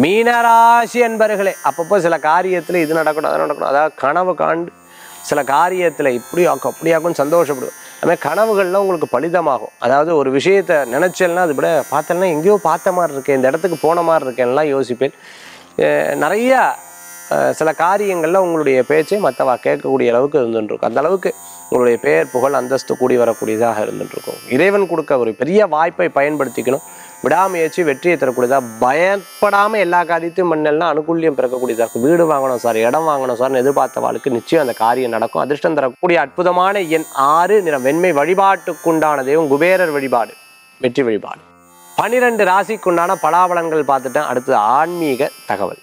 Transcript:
Mean राशि अब सब कार्य कनव का सब कार्य इप्ली सन्ोषपड़ அதுமே கனவுகள்ல உங்களுக்கு பலிதமாகும். அதாவது ஒரு விஷயத்தை நினைச்சேன்னா அது கூட பார்த்தேன்னா எங்கயோ பார்த்த மாதிரி இருக்கே, இந்த இடத்துக்கு போன மாதிரி இருக்கேன்னா யோசிப்பேன். நிறைய சில காரியங்கள்ல உங்களுடைய பேச்சை மத்தவா கேட்க கூடிய அளவுக்கு இருந்துண்டிருக்கும். அந்த அளவுக்கு உங்களுடைய பேர் புகழ் அந்தஸ்து கூடி வரக்கூடியதாக இருந்துண்டிருக்கும். இறைவன் கொடுக்க ஒரு பெரிய வாய்ப்பை பயன்படுத்திக்கணும். விடாமுயற்சி வெற்றியை தரக்கூடியதா, பயப்படாம எல்லா காரியத்தையும் மண்ணெல்லாம் அனுகூலியம் பிறக்கக்கூடியதா இருக்கும். வீடு வாங்கணும் சார், இடம் வாங்கணும் சார், எதிர்பார்த்த வாழ்க்கை நிச்சயம் அந்த காரியம் நடக்கும். அதிர்ஷ்டம் தரக்கூடிய அற்புதமான எண் 6. நிறம் வெண்மை. வழிபாட்டுக்குண்டான தெய்வம் குபேரர் வழிபாடு, வெற்றி வழிபாடு. 12 ராசிக்குண்டான பலாபலன்கள் பார்த்துட்டேன். அடுத்து ஆன்மீக தகவல்.